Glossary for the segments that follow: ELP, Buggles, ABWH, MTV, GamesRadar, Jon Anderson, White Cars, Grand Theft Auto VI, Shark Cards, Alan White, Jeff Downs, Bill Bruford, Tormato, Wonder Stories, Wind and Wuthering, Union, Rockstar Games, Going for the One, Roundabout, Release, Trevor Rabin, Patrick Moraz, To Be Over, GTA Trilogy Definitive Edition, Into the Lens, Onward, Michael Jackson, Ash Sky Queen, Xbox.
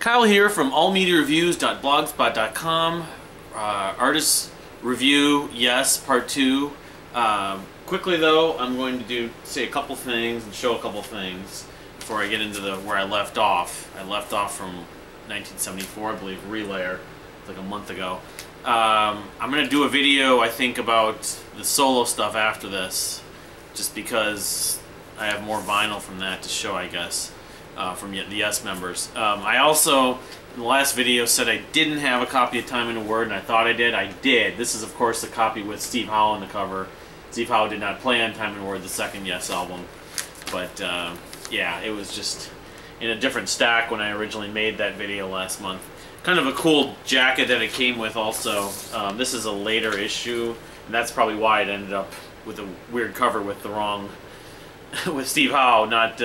Kyle here from allmediareviews.blogspot.com. Artists Review, Yes, Part 2. Quickly though, I'm going to say a couple things and show a couple things before I get into where I left off. I left off from 1974, I believe, Relayer, like a month ago. I'm going to do a video, I think, about the solo stuff after this, just because I have more vinyl from that to show, I guess. From the Yes members. I also, in the last video, said I didn't have a copy of Time and a Word, and I thought I did. I did. This is, of course, the copy with Steve Howe on the cover. Steve Howe did not play on Time and a Word, the second Yes album. But, yeah, it was just in a different stack when I originally made that video last month. Kind of a cool jacket that it came with also. This is a later issue, and that's probably why it ended up with a weird cover with the wrong... with Steve Howe, not...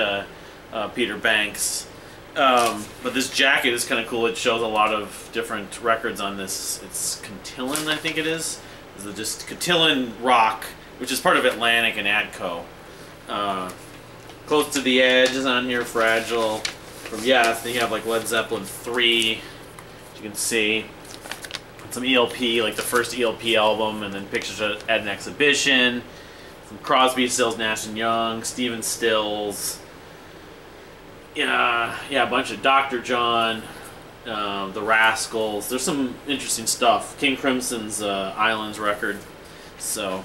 Peter Banks. But this jacket is kind of cool. It shows a lot of different records on this. It's Cotillion, I think it is. It's just Cotillion Rock, which is part of Atlantic and Adco. Close to the Edge is on here, Fragile. From Yes, then you have like Led Zeppelin 3, as you can see. Some ELP, like the first ELP album, and then pictures at an exhibition. Some Crosby, Stills, Nash and Young, Stephen Stills. Yeah, a bunch of Dr. John, the Rascals. There's some interesting stuff. King Crimson's Islands record. So,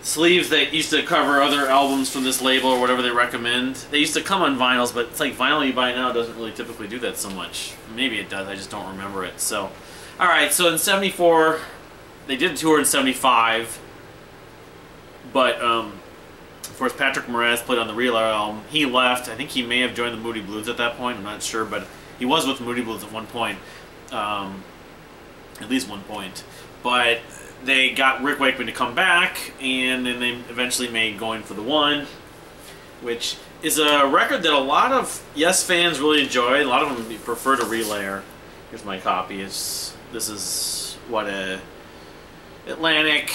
sleeves that used to cover other albums from this label or whatever they recommend. They used to come on vinyls, but it's like vinyl you buy now doesn't really typically do that so much. Maybe it does, I just don't remember it. So, alright, so in 74, they did a tour in 75, but, of course, Patrick Moraz played on the Relayer album. He left. I think he may have joined the Moody Blues at that point. I'm not sure, but he was with the Moody Blues at one point. At least one point. But they got Rick Wakeman to come back, and then they eventually made Going for the One, which is a record that a lot of Yes fans really enjoy. A lot of them prefer to Relayer. Here's my copy. This is, what, Atlantic...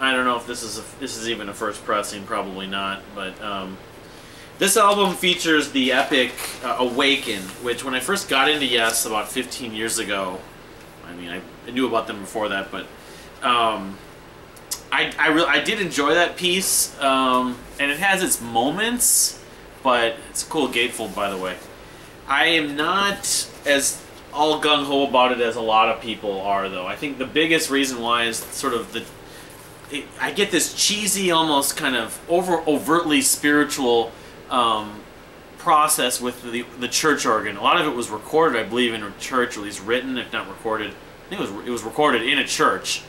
I don't know if this is even a first pressing, probably not, but this album features the epic Awaken, which when I first got into Yes about 15 years ago, I mean, I knew about them before that, but I did enjoy that piece, and it has its moments, but it's a cool gatefold, by the way. I am not as... all gung-ho about it as a lot of people are, though. I think the biggest reason why is sort of the... I get this cheesy, almost kind of overtly spiritual process with the church organ. A lot of it was recorded, I believe, in a church, or at least written, if not recorded. I think it was recorded in a church,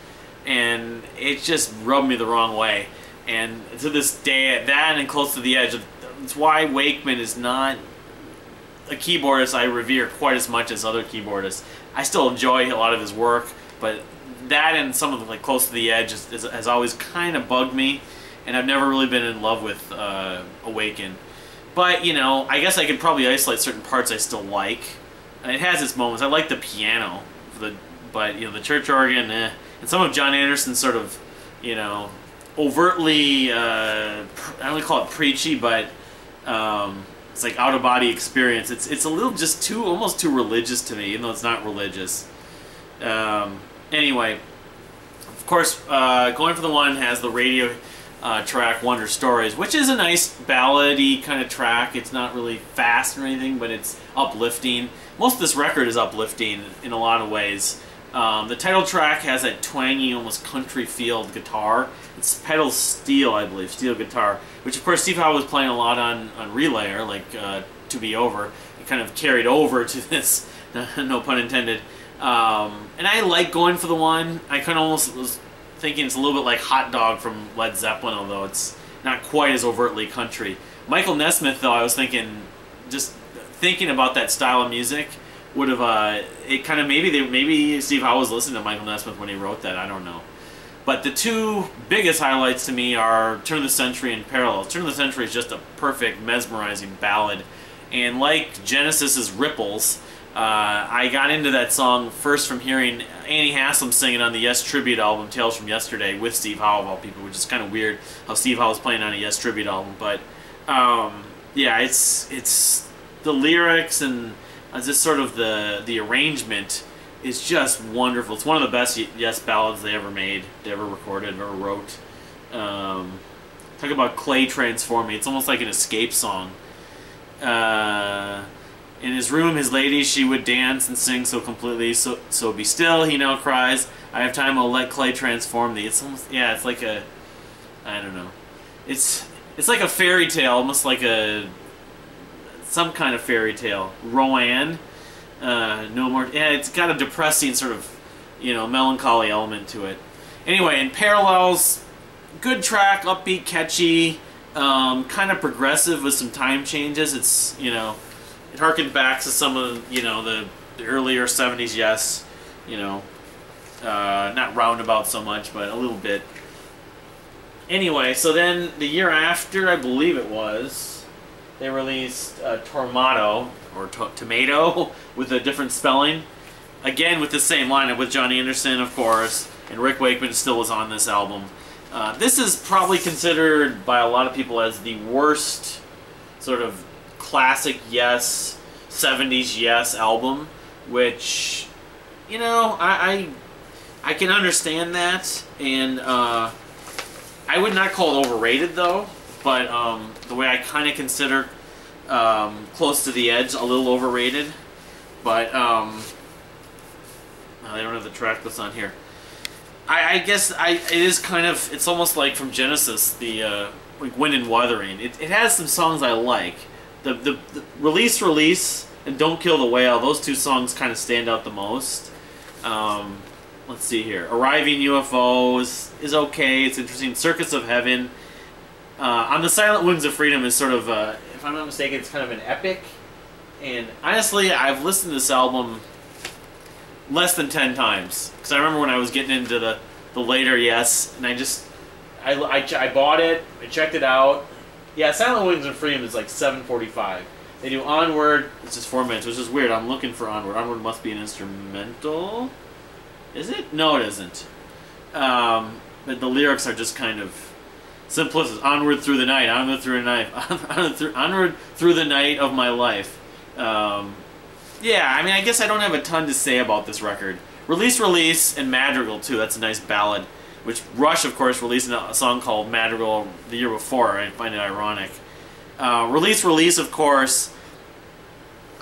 and it just rubbed me the wrong way. And to this day, that and Close to the Edge, it's why Wakeman is not a keyboardist I revere quite as much as other keyboardists. I still enjoy a lot of his work, but... that and some of the, like, Close to the Edge has always kind of bugged me, and I've never really been in love with Awaken. But, you know, I guess I could probably isolate certain parts I still like. And it has its moments. I like the piano, but, you know, the church organ, eh. And some of Jon Anderson's sort of, you know, overtly, I don't call it preachy, but it's like out-of-body experience. It's a little just almost too religious to me, even though it's not religious. Anyway, of course, Going for the One has the radio track Wonder Stories, which is a nice ballady kind of track. It's not really fast or anything, but it's uplifting. Most of this record is uplifting in a lot of ways. The title track has that twangy, almost country field guitar. It's pedal steel, I believe, steel guitar, which, of course, Steve Howe was playing a lot on Relayer, like To Be Over. It kind of carried over to this, no pun intended. And I like Going for the One. I kind of almost was thinking it's a little bit like Hot Dog from Led Zeppelin, although it's not quite as overtly country. Michael Nesmith, though, I was thinking, just thinking about that style of music, would have, it kind of, maybe Steve Howe was listening to Michael Nesmith when he wrote that, I don't know. But the two biggest highlights to me are Turn of the Century and Parallels. Turn of the Century is just a perfect, mesmerizing ballad. And like Genesis's Ripples, I got into that song first from hearing Annie Haslam sing it on the Yes tribute album, Tales from Yesterday, with Steve Howe, of all people, which is kind of weird how Steve Howe was playing on a Yes tribute album. But, yeah, it's the lyrics and just sort of the arrangement is just wonderful. It's one of the best Yes ballads they ever made, they ever recorded or wrote. Talk about Clay transforming. It's almost like an escape song. In his room, his lady, she would dance and sing so completely. So be still, he now cries. I have time, I'll let Clay transform thee. It's almost, yeah, it's like a, I don't know. It's like a fairy tale, almost like a, some kind of fairy tale. Roanne, no more, yeah, it's got a depressing sort of, you know, melancholy element to it. Anyway, in Parallels, good track, upbeat, catchy, kind of progressive with some time changes. It's, you know, it harkens back to some of, you know, the earlier 70s Yes, you know, not roundabout so much, but a little bit. Anyway, so then the year after, I believe it was, they released Tormato, or Tomato, with a different spelling. Again, with the same lineup, with Jon Anderson, of course, and Rick Wakeman still was on this album. This is probably considered by a lot of people as the worst sort of classic Yes, 70s Yes album, which, you know, I can understand that, and I would not call it overrated though, but the way I kind of consider Close to the Edge a little overrated, but I don't have the track that's on here. I guess it is kind of, it's almost like from Genesis, the like Wind and Wuthering. It has some songs I like. The Release and Don't Kill the Whale, those two songs kind of stand out the most. Let's see here. Arriving UFOs is okay. It's interesting. Circus of Heaven. On the Silent Wings of Freedom is sort of, if I'm not mistaken, it's kind of an epic. And honestly, I've listened to this album less than 10 times. Because I remember when I was getting into the later Yes, and I just, I bought it, I checked it out. Yeah, Silent Wings of Freedom is like 7:45. They do Onward, it's just 4 minutes, which is weird. I'm looking for Onward. Onward must be an instrumental. Is it? No, it isn't. But the lyrics are just kind of simplistic. Onward through the night, onward through the night, onward through the night of my life. Yeah, I mean, I guess I don't have a ton to say about this record. Release, and Madrigal, too. That's a nice ballad, which Rush, of course, released a song called Madrigal the year before. I find it ironic. Release, of course.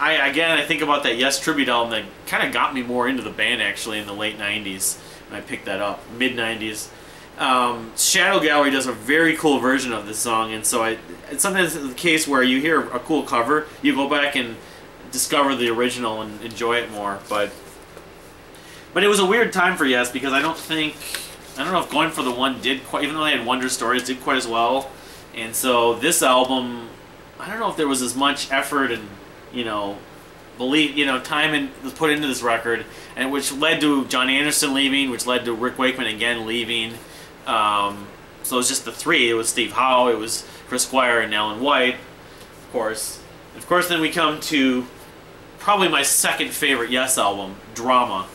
Again, I think about that Yes tribute album that kind of got me more into the band, actually, in the late 90s. And I picked that up, mid-90s. Shadow Gallery does a very cool version of this song, and so it's sometimes the case where you hear a cool cover, you go back and discover the original and enjoy it more. But it was a weird time for Yes, because I don't know if Going for the One did quite, even though they had Wonder Stories, did quite as well. And so this album, I don't know if there was as much effort and, you know, time was put into this record, and which led to Jon Anderson leaving, which led to Rick Wakeman again leaving. So it was just the three. It was Steve Howe, it was Chris Squire, and Alan White, of course. Of course, then we come to probably my second favorite Yes album, Drama,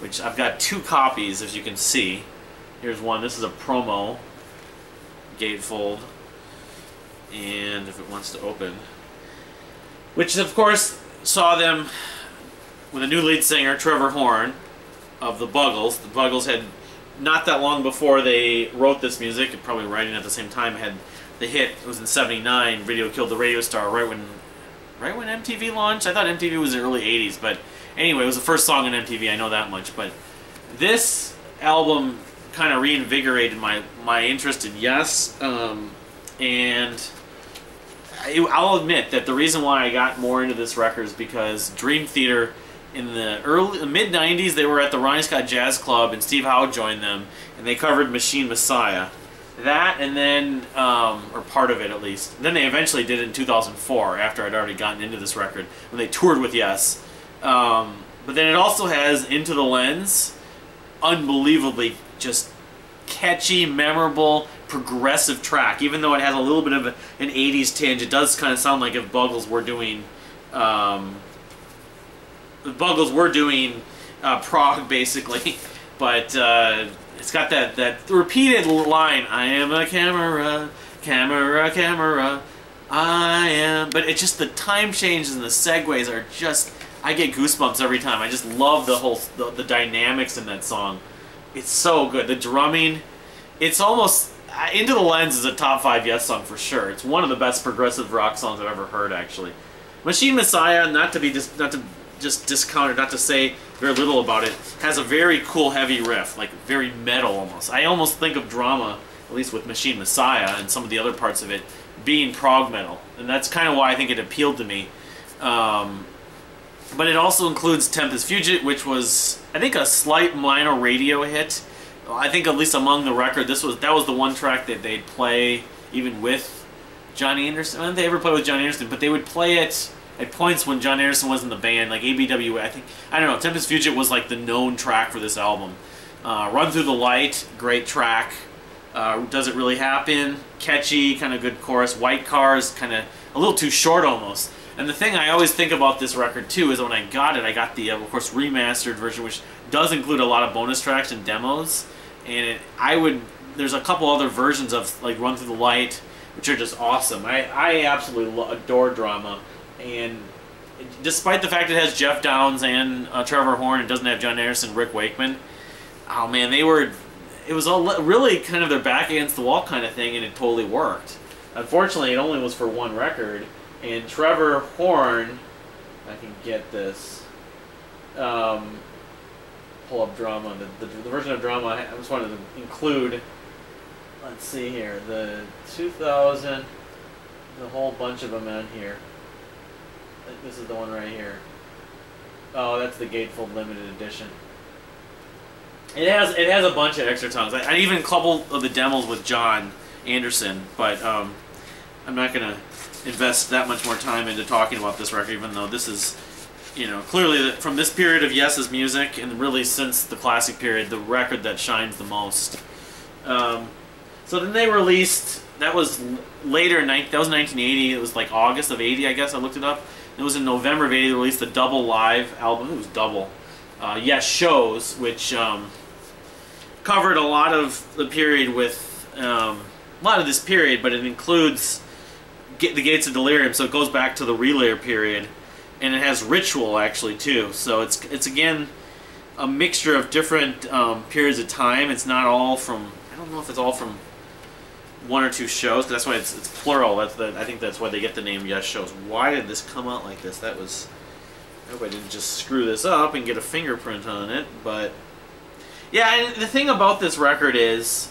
which I've got two copies, as you can see. Here's one. This is a promo gatefold, and if it wants to open, which of course saw them with a new lead singer, Trevor Horn, of the Buggles. The Buggles had, not that long before they wrote this music, and probably writing at the same time, had the hit. It was in '79. Video Killed the Radio Star. Right when MTV launched. I thought MTV was in the early '80s, but anyway, it was the first song on MTV. I know that much. But this album kind of reinvigorated my interest in Yes, and I'll admit that the reason why I got more into this record is because Dream Theater, in the mid-90s, they were at the Ronnie Scott Jazz Club, and Steve Howe joined them, and they covered Machine Messiah. That, and then, or part of it at least. Then they eventually did it in 2004, after I'd already gotten into this record, when they toured with Yes. But then it also has Into the Lens, unbelievably just catchy, memorable, progressive track. Even though it has a little bit of an 80s tinge, it does kind of sound like if Buggles were doing prog, basically. But it's got that repeated line, I am a camera, camera, camera, I am. But it's just the time changes and the segues are just I get goosebumps every time. I just love the whole the dynamics in that song. It's so good. The drumming, it's almost... Into the Lens is a top 5 Yes song for sure. It's one of the best progressive rock songs I've ever heard, actually. Machine Messiah, not to discount it, not to say very little about it, has a very cool heavy riff, like very metal almost. I almost think of Drama, at least with Machine Messiah and some of the other parts of it, being prog metal, and that's kind of why I think it appealed to me. But it also includes Tempus Fugit, which was, I think, a slight minor radio hit. I think at least among the record, that was the one track that they'd play even with Jon Anderson. I don't think they ever played with Jon Anderson, but they would play it at points when Jon Anderson was in the band, like ABWA. I think, I don't know, Tempus Fugit was like the known track for this album. Run Through the Light, great track. Does It Really Happen? Catchy, kind of good chorus. White Cars, kind of a little too short almost. And the thing I always think about this record too is when I got it, I got the, of course, remastered version, which does include a lot of bonus tracks and demos. And there's a couple other versions of like Run Through the Light, which are just awesome. I absolutely adore Drama, and despite the fact it has Jeff Downs and Trevor Horn, it doesn't have Jon Anderson, Rick Wakeman. Oh man, it was all really kind of their back against the wall kind of thing, and it totally worked. Unfortunately, it only was for one record, and Trevor Horn, I can get this. Pull up Drama. The version of Drama I just wanted to include. Let's see here. The 2000. The whole bunch of them on here. This is the one right here. Oh, that's the Gatefold limited edition. It has a bunch of extra songs. I even coupled the demos with Jon Anderson, but I'm not gonna invest that much more time into talking about this record, even though this is. You know, clearly from this period of Yes's music, and really since the classic period, the record that shines the most. So then they released, that was later, that was 1980, it was like August of 80, I guess, I looked it up. It was in November of 80, they released the double live album, it was double, Yes Shows, which covered a lot of the period with, a lot of this period, but it includes the Gates of Delirium, so it goes back to the Relayer period. And it has Ritual, actually, too. So it's again, a mixture of different periods of time. It's not all from... I don't know if it's all from one or two shows. That's why it's plural. I think that's why they get the name Yes Shows. Why did this come out like this? That was... I hope I didn't just screw this up and get a fingerprint on it, but... Yeah, and the thing about this record is,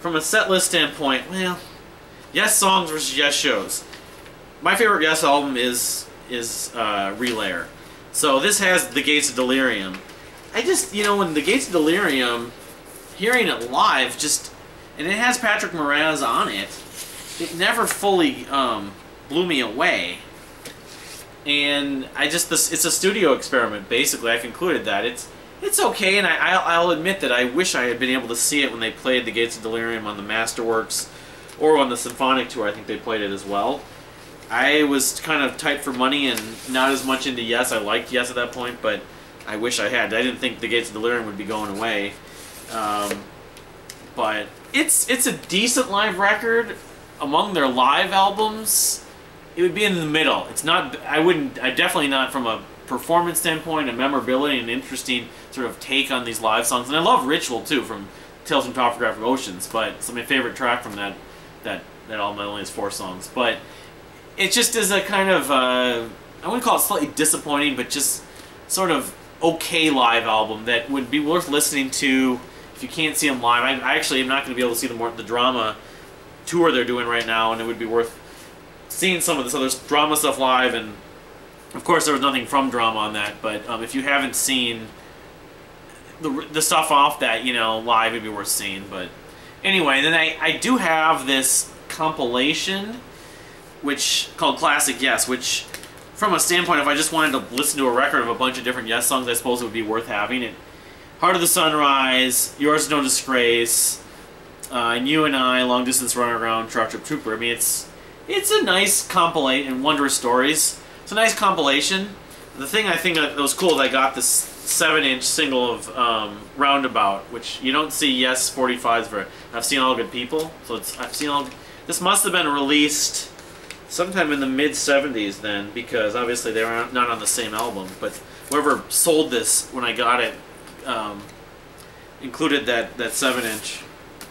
from a set list standpoint, well... Yes songs versus Yes shows. My favorite Yes album is Relayer. So this has the Gates of Delirium. I just, you know, when the Gates of Delirium, hearing it live, just, and it has Patrick Moraz on it, it never fully blew me away. And I just, it's a studio experiment, basically. I concluded that. It's okay, and I'll admit that I wish I had been able to see it when they played the Gates of Delirium on the Masterworks, or on the Symphonic Tour, I think they played it as well. I was kind of tight for money and not as much into Yes. I liked Yes at that point, but I wish I had. I didn't think the Gates of Delirium would be going away. But it's a decent live record. Among their live albums, it would be in the middle. It's not, I definitely not from a performance standpoint, a memorability, an interesting sort of take on these live songs. And I love Ritual, too, from Tales from Topographic Oceans, but it's my favorite track from that album. It only has 4 songs, but... It just is a kind of, I wouldn't call it slightly disappointing, but just sort of okay live album that would be worth listening to if you can't see them live. I actually am not going to be able to see the Drama tour they're doing right now, and it would be worth seeing some of this other Drama stuff live, and of course there was nothing from Drama on that, but if you haven't seen the stuff off that, you know, live, it'd be worth seeing. But anyway, then I do have this compilation... which called Classic Yes, which from a standpoint, if I just wanted to listen to a record of a bunch of different Yes songs, I suppose it would be worth having it. Heart of the Sunrise, Yours No Disgrace, and You and I, Long Distance Runner Around, Truck Trip Trooper. I mean, it's a nice compilation, and Wonder Stories. It's a nice compilation. The thing I think that was cool is I got this 7-inch single of Roundabout, which you don't see Yes 45s for. I've seen All Good People, so I've seen all. This must have been released sometime in the mid-70s then, because obviously they were not on the same album, but whoever sold this when I got it included that 7-inch.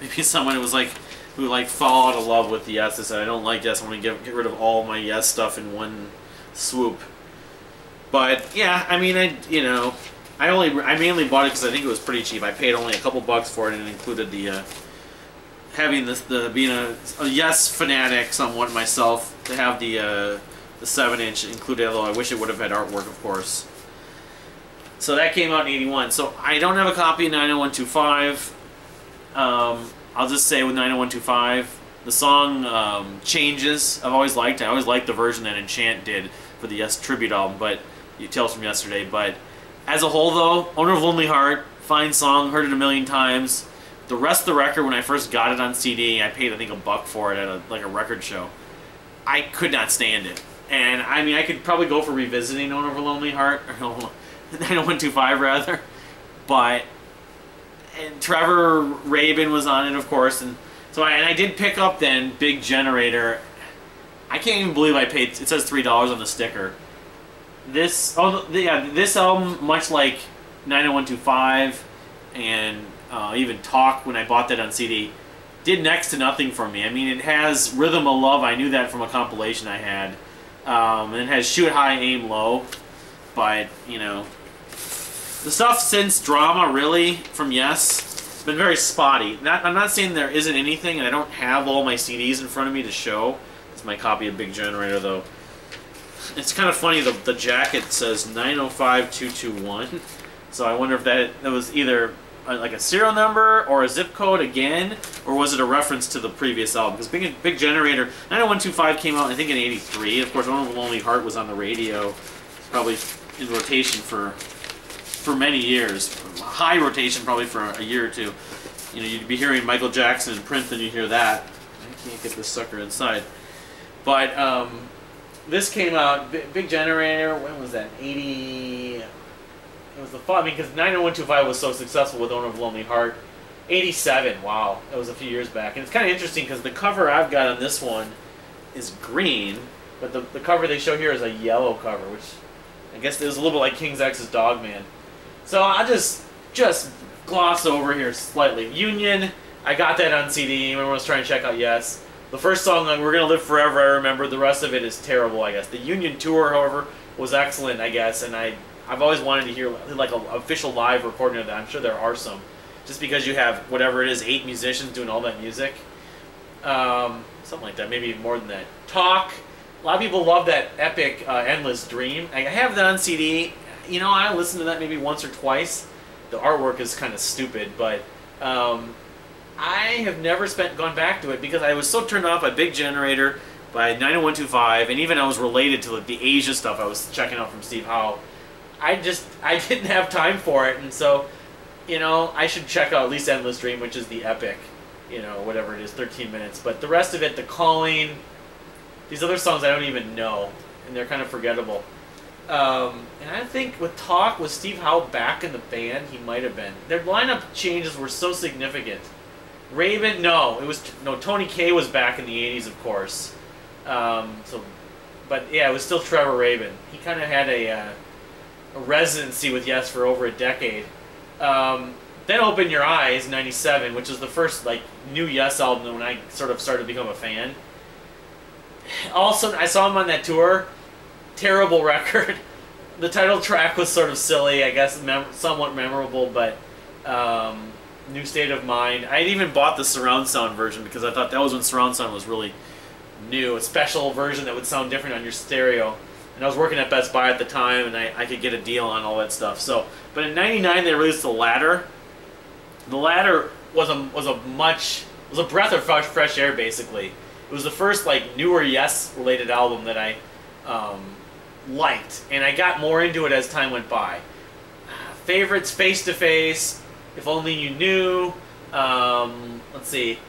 Maybe someone was like, who like fall out of love with the Yes. They said, I don't like Yes. I'm gonna get rid of all my Yes stuff in one swoop. But yeah, I mean, I mainly bought it because I think it was pretty cheap. I paid only a couple bucks for it, and it included the being a Yes fanatic somewhat myself to have the 7-inch included. Although I wish it would have had artwork, of course. So that came out in '81. So I don't have a copy of 90125. I'll just say with 90125, the song changes. I've always liked it. I always liked the version that Enchant did for the Yes tribute album, but Tales from Yesterday. But as a whole, though, Owner of Lonely Heart, fine song, heard it a million times. The rest of the record, when I first got it on CD, I paid I think $1 for it at a record show. I could not stand it, and I mean I could probably go for revisiting Owner of Lonely Heart or 90125 rather, but. And Trevor Rabin was on it, of course, and so I did pick up then Big Generator. I can't even believe I paid. It says $3 on the sticker. This album, much like 90125 and even Talk, when I bought that on CD, did next to nothing for me. I mean, it has Rhythm of Love. I knew that from a compilation I had. And it has Shoot High, Aim Low, but you know. The stuff since Drama, really, from Yes, it's been very spotty. I'm not saying there isn't anything, and I don't have all my CDs in front of me to show. It's my copy of Big Generator, though. It's kind of funny, the jacket says 905221, so I wonder if that was either like a serial number or a zip code again, or was it a reference to the previous album? Because Big Generator, 90125 came out, I think, in '83. Of course, Owner of a Lonely Heart was on the radio, probably in rotation for many years, high rotation probably for a year or two. You know, you'd be hearing Michael Jackson in print, then you hear that. I can't get this sucker inside. But this came out, Big Generator. When was that? 80. It was the fall. I mean, because 90125 was so successful with Owner of a Lonely Heart. 87. Wow, that was a few years back. And it's kind of interesting because the cover I've got on this one is green, but the cover they show here is a yellow cover, which I guess it was a little bit like King's X's Dogman. So I'll just gloss over here slightly. Union, I got that on CD when I was trying to check out Yes. The first song, We're Gonna Live Forever, I remember. The rest of it is terrible, I guess. The Union tour, however, was excellent, I guess, and I've always wanted to hear like an official live recording of that. I'm sure there are some, just because you have, whatever it is, 8 musicians doing all that music. Something like that, maybe even more than that. Talk, a lot of people love that epic Endless Dream. I have that on CD. You know, I listened to that maybe once or twice. The artwork is kind of stupid, but I have never gone back to it because I was so turned off by Big Generator, by 90125, and even I was related to the Asia stuff I was checking out from Steve Howe. I didn't have time for it, and so, you know, I should check out at least Endless Dream, which is the epic, you know, whatever it is, 13 minutes. But the rest of it, The Calling, these other songs I don't even know, and they're kind of forgettable. And I think with Talk, with Steve Howe back in the band, he might have been. Their lineup changes were so significant. Rabin, no, it was no. Tony Kaye was back in the '80s, of course. But yeah, it was still Trevor Rabin. He kind of had a residency with Yes for over a decade. Then Open Your Eyes '97, which was the first like new Yes album when I sort of started to become a fan. Also, I saw him on that tour. Terrible record. The title track was sort of silly, I guess, somewhat memorable, but New State of Mind. I even bought the surround sound version because I thought that was when surround sound was really new, a special version that would sound different on your stereo. And I was working at Best Buy at the time, and I could get a deal on all that stuff. So, but in '99 they released The Ladder. The Ladder was a breath of fresh air, basically. It was the first like newer Yes related album that I liked, and I got more into it as time went by. Favorites: Face to Face, If Only You Knew. Let's see,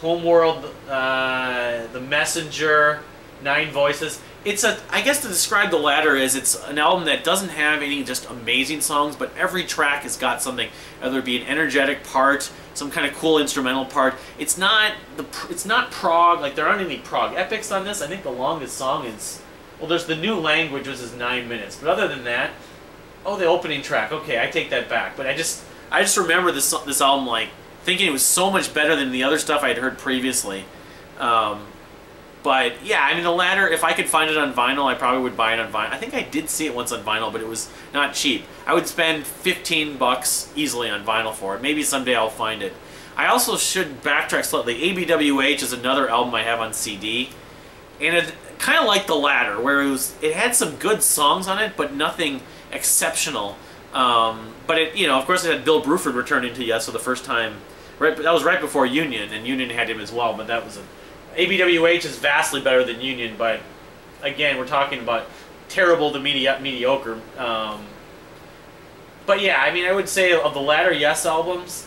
Homeworld, The Messenger, Nine Voices. I guess to describe The Ladder is it's an album that doesn't have any just amazing songs, but every track has got something, whether it be an energetic part, some kind of cool instrumental part. It's not prog, like there aren't any prog epics on this. I think the longest song is. Well, there's The New Language, which is 9 minutes. But other than that, oh, the opening track. Okay, I take that back. But I just remember this album like thinking it was so much better than the other stuff I'd heard previously. But yeah, I mean the latter, if I could find it on vinyl, I probably would buy it on vinyl. I think I did see it once on vinyl, but it was not cheap. I would spend 15 bucks easily on vinyl for it. Maybe someday I'll find it. I also should backtrack slightly. ABWH is another album I have on CD. And it kind of like the latter, where it had some good songs on it, but nothing exceptional. But it, you know, of course it had Bill Bruford returning to Yes for the first time. That was right before Union, and Union had him as well, but that was a... ABWH is vastly better than Union, but again, we're talking about terrible to mediocre. But yeah, I mean, I would say of the latter Yes albums,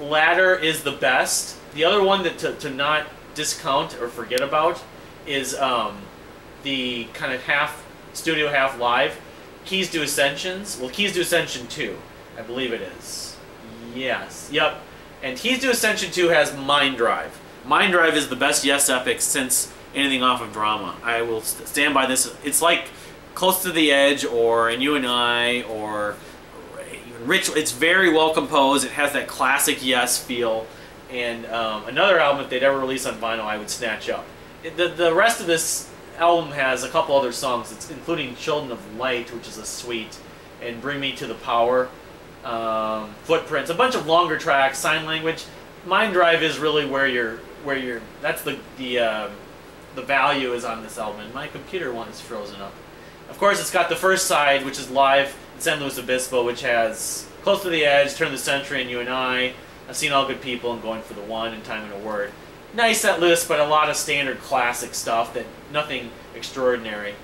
latter is the best. The other one that to not discount or forget about is the kind of half studio, half live, Keys to Ascensions. Well, Keys to Ascension 2, I believe it is. Yes, yep. And Keys to Ascension 2 has Mind Drive. Mind Drive is the best Yes epic since anything off of Drama. I will stand by this. It's like Close to the Edge or And You and I or even Ritual. It's very well composed. It has that classic Yes feel. And another album, if they'd ever release on vinyl, I would snatch up. The rest of this album has a couple other songs, including Children of Light, which is a suite, and Bring Me to the Power, Footprints, a bunch of longer tracks, Sign Language. Mind Drive is really where you're... that's the value is on this album. And my computer one is frozen up. Of course, it's got the first side, which is live in San Luis Obispo, which has Close to the Edge, Turn of the Century, and You and I, I've Seen All Good People, and Going for the One, and Time and a Word. Nice set list, but a lot of standard classic stuff, that nothing extraordinary.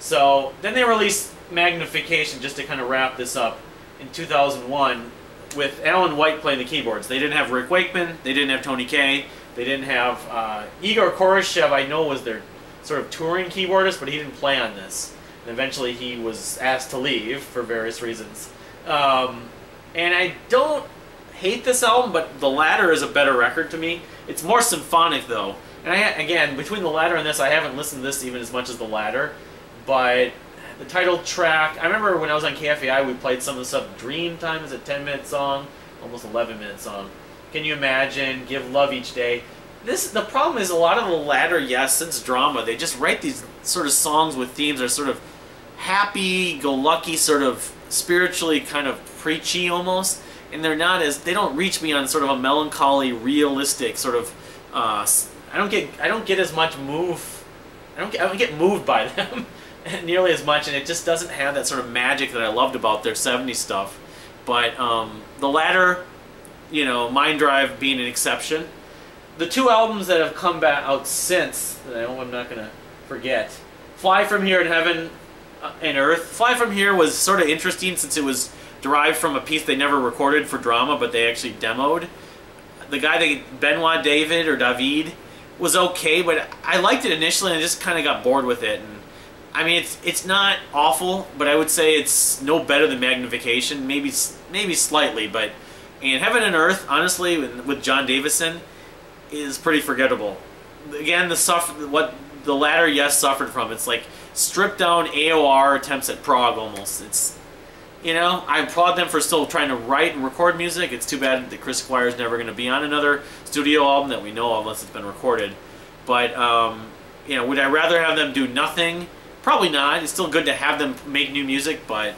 So then they released Magnification, just to kind of wrap this up, in 2001 with Alan White playing the keyboards. They didn't have Rick Wakeman, they didn't have Tony Kaye, they didn't have Igor Khoroshev. I know was their sort of touring keyboardist, but he didn't play on this. And eventually he was asked to leave for various reasons. And I don't hate this album, but the latter is a better record to me. It's more symphonic though. And again, between the latter and this, I haven't listened to this even as much as the latter. But the title track, I remember when I was on KFAI, we played some of the stuff. Dreamtime is a 10-minute song, almost 11-minute song. Can You Imagine? Give Love Each Day. The problem is a lot of the latter Yes, since Drama, they just write these sort of songs with themes that are sort of happy-go-lucky, sort of spiritually kind of preachy almost, and they're not as, they don't reach me on sort of a melancholy, realistic sort of, I don't get as much move, I don't get moved by them nearly as much, and it just doesn't have that sort of magic that I loved about their 70s stuff. But the latter, you know, Mind Drive being an exception. The two albums that have come back out since, that I'm not going to forget, Fly From Here and Heaven and Earth. Fly From Here was sort of interesting since it was derived from a piece they never recorded for Drama, but they actually demoed. The guy, Benoit David or David, was okay, but I liked it initially and I just kind of got bored with it. And I mean, it's not awful, but I would say it's no better than Magnification, maybe slightly, but... And Heaven and Earth, honestly, with John Davison, is pretty forgettable. Again, what the latter Yes suffered from, it's like stripped down AOR attempts at prog almost. It's, you know, I applaud them for still trying to write and record music. It's too bad that Chris Squire's never going to be on another studio album that we know of unless it's been recorded. But, you know, would I rather have them do nothing? Probably not. It's still good to have them make new music, but...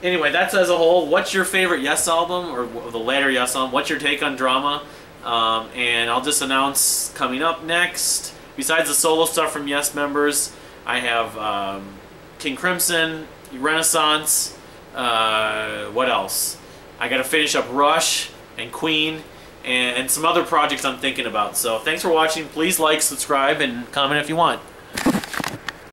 Anyway, that's as a whole. What's your favorite Yes album, or the latter Yes album? What's your take on Drama? And I'll just announce coming up next, besides the solo stuff from Yes members, I have King Crimson, Renaissance, what else? I got to finish up Rush and Queen and some other projects I'm thinking about. So thanks for watching. Please like, subscribe, and comment if you want.